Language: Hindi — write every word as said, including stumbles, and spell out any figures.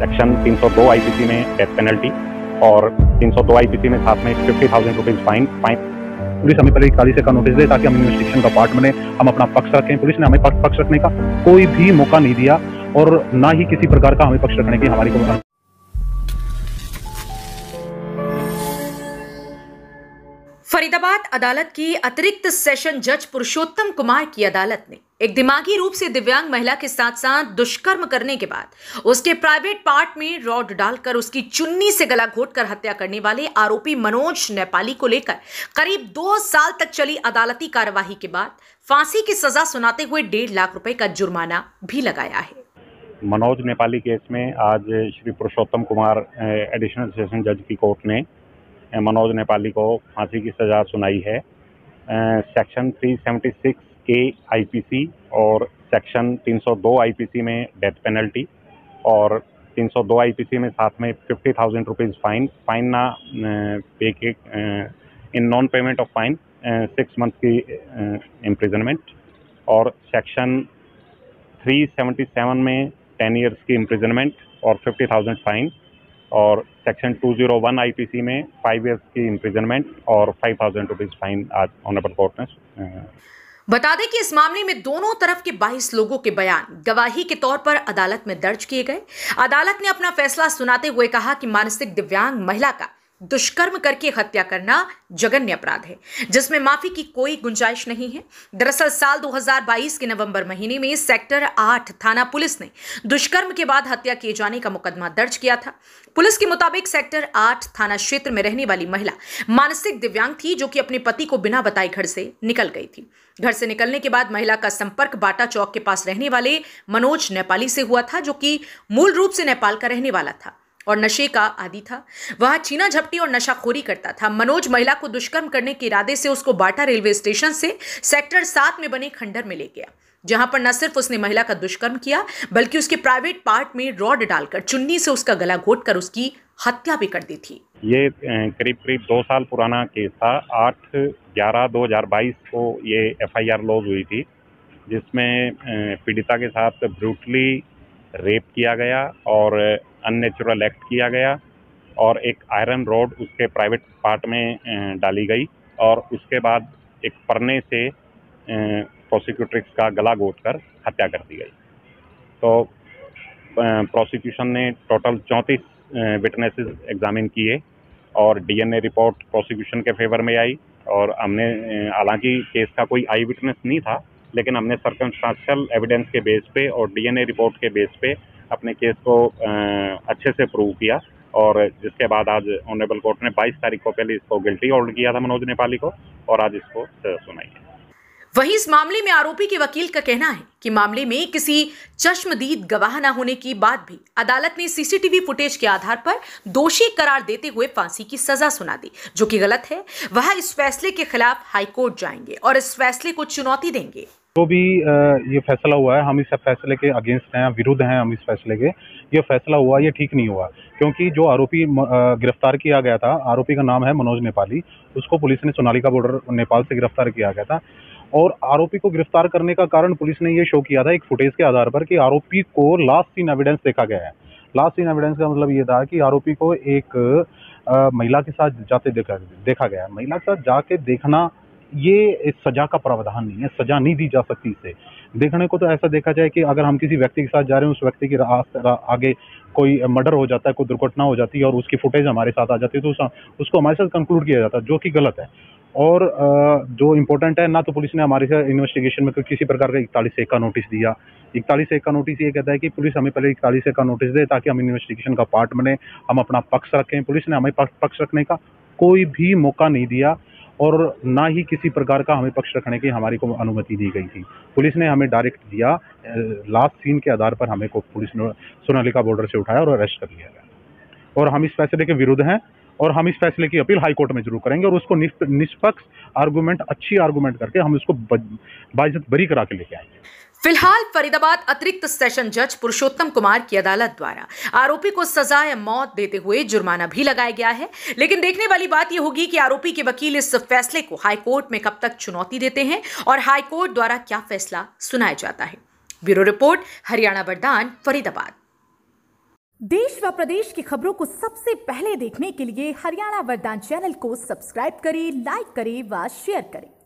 सेक्शन तीन सौ दो आईपीसी में डेथ पेनल्टी और तीन सौ दो आईपीसी में साथ में fifty thousand rupees fine fine police हमें पहले खाली से का नोटिस दे ताकि हम इन्वेस्टिगेशन का पार्ट बने, हम अपना पक्ष रखें। पुलिस ने हमें पक्ष रखने का कोई भी मौका नहीं दिया और ना ही किसी प्रकार का हमें पक्ष रखने की हमारी कोई फरीदाबाद अदालत की अतिरिक्त सेशन जज पुरुषोत्तम कुमार की अदालत ने एक दिमागी रूप से दिव्यांग महिला के साथ साथ दुष्कर्म करने के बाद उसके प्राइवेट पार्ट में रॉड डालकर उसकी चुन्नी से गला घोटकर हत्या करने वाले आरोपी मनोज नेपाली को लेकर करीब दो साल तक चली अदालती कार्यवाही के बाद फांसी की सजा सुनाते हुए डेढ़ लाख रुपए का जुर्माना भी लगाया है। मनोज नेपाली केस में आज श्री पुरुषोत्तम कुमार एडिशनल सेशन जज की कोर्ट ने मनोज नेपाली को फांसी की सज़ा सुनाई है। सेक्शन तीन सौ छिहत्तर के आईपीसी और सेक्शन तीन सौ दो आईपीसी में डेथ पेनल्टी और तीन सौ दो आईपीसी में साथ में fifty thousand rupees fine fine ना पे के in non payment of fine six month की इम्प्रिजनमेंट और सेक्शन तीन सौ सतहत्तर में टेन इयर्स की इम्प्रिजनमेंट और फिफ्टी थाउजेंड फाइन और सेक्शन दो सौ एक आईपीसी में फाइव इयर्स की इम्प्रिजनमेंट और फाइव थाउजेंड रुपीज फाइन आज ऑनरेबल कोर्ट ने। बता दें कि इस मामले में दोनों तरफ के बाईस लोगों के बयान गवाही के तौर पर अदालत में दर्ज किए गए। अदालत ने अपना फैसला सुनाते हुए कहा कि मानसिक दिव्यांग महिला का दुष्कर्म करके हत्या करना जघन्य अपराध है जिसमें माफी की कोई गुंजाइश नहीं है। दरअसल साल दो हज़ार बाईस के नवंबर महीने में सेक्टर आठ थाना पुलिस ने दुष्कर्म के बाद हत्या किए जाने का मुकदमा दर्ज किया था। पुलिस के मुताबिक सेक्टर आठ थाना क्षेत्र में रहने वाली महिला मानसिक दिव्यांग थी जो कि अपने पति को बिना बताए घर से निकल गई थी। घर से निकलने के बाद महिला का संपर्क बाटा चौक के पास रहने वाले मनोज नेपाली से हुआ था जो कि मूल रूप से नेपाल का रहने वाला था और नशे का आदी था। वह छीना झपटी और नशाखोरी करता था। मनोज महिला को दुष्कर्म करने के इरादे से उसको बाटा रेलवे स्टेशन से सेक्टर सात में बने खंडर में ले गया जहां पर न सिर्फ उसने महिला का दुष्कर्म किया बल्कि उसके प्राइवेट पार्ट में रॉड डालकर चुन्नी से उसका गला घोटकर उसकी हत्या भी कर दी थी। ये करीब करीब दो साल पुराना केस था। आठ ग्यारह दो हजार बाईस को ये एफ आई आर लॉज हुई थी जिसमें पीड़िता के साथ ब्रूटली रेप किया गया और अननेचुरल एक्ट किया गया और एक आयरन रॉड उसके प्राइवेट पार्ट में डाली गई और उसके बाद एक परने से प्रोसिक्यूट्रिक्स का गला घोटकर हत्या कर दी गई। तो प्रोसिक्यूशन ने टोटल चौंतीस विटनेसेस एग्जामिन किए और डीएनए रिपोर्ट प्रोसिक्यूशन के फेवर में आई और हमने हालांकि केस का कोई आई विटनेस नहीं था लेकिन हमने सर्कमस्टांशियल एविडेंस के बेस पे और डीएनए रिपोर्ट के बेस पे अपने केस को अच्छे से प्रूव किया और जिसके बाद आज ऑनरेबल कोर्ट ने बाईस तारीख को पहले इसको गिल्टी ऑर्डर किया था मनोज नेपाली को और आज इसको सुनाई है। वहीं इस मामले में आरोपी के वकील का कहना है कि मामले में किसी चश्मदीद गवाह न होने की बात भी अदालत ने सीसीटीवी फुटेज के आधार पर दोषी करार देते हुए फांसी की सजा सुना दी जो कि गलत है। वह इस फैसले के खिलाफ हाईकोर्ट जाएंगे और इस फैसले को चुनौती देंगे। जो तो भी ये फैसला हुआ है हम इस फैसले के अगेंस्ट हैं, विरुद्ध हैं। हम इस फैसले के ये फैसला हुआ ये ठीक नहीं हुआ क्योंकि जो आरोपी गिरफ्तार किया गया था, आरोपी का नाम है मनोज नेपाली, उसको पुलिस ने सोनालिका बॉर्डर नेपाल से गिरफ्तार किया गया था और आरोपी को गिरफ्तार करने का कारण पुलिस ने ये शो किया था एक फुटेज के आधार पर कि आरोपी को लास्ट सीन एविडेंस देखा गया है। लास्ट सीन एविडेंस का मतलब ये था कि आरोपी को एक आ, महिला के साथ जाते देखा देखा गया। महिला के साथ जाके देखना ये सजा का प्रावधान नहीं है, सजा नहीं दी जा सकती इसे। देखने को तो ऐसा देखा जाए कि अगर हम किसी व्यक्ति के साथ जा रहे हैं उस व्यक्ति के आगे कोई मर्डर हो जाता है, कोई दुर्घटना हो जाती है और उसकी फुटेज हमारे साथ आ जाती है तो उसको हमारे साथ कंक्लूड किया जाता है जो कि गलत है और जो इम्पोर्टेंट है ना तो पुलिस ने हमारे साथ इन्वेस्टिगेशन में किसी प्रकार का इकतालीस एक का नोटिस दिया। इकतालीस एक का नोटिस ये कहता है कि पुलिस हमें पहले इकतालीस एक का नोटिस दे ताकि हम इन्वेस्टिगेशन का पार्ट बने, हम अपना पक्ष रखें। पुलिस ने हमें पक्ष रखने का कोई भी मौका नहीं दिया और ना ही किसी प्रकार का हमें पक्ष रखने की हमारी को अनुमति दी गई थी। पुलिस ने हमें डायरेक्ट दिया, लास्ट सीन के आधार पर हमें को पुलिस ने सोनालिका बॉर्डर से उठाया और अरेस्ट कर लिया गया और हम इस फैसले के विरुद्ध हैं और हम इस फैसले की अपील हाई कोर्ट में जरूर करेंगे और उसको निष्पक्ष आर्गूमेंट, अच्छी आर्गूमेंट करके हम उसको बाइज्जत बरी करा के लेके आएंगे। फिलहाल फरीदाबाद अतिरिक्त सेशन जज पुरुषोत्तम कुमार की अदालत द्वारा आरोपी को सजा या मौत देते हुए जुर्माना भी लगाया गया है लेकिन देखने वाली बात यह होगी कि आरोपी के वकील इस फैसले को हाईकोर्ट में कब तक चुनौती देते हैं और हाईकोर्ट द्वारा क्या फैसला सुनाया जाता है। ब्यूरो रिपोर्ट, हरियाणा वरदान, फरीदाबाद। देश व प्रदेश की खबरों को सबसे पहले देखने के लिए हरियाणा वरदान चैनल को सब्सक्राइब करें, लाइक करें व शेयर करें।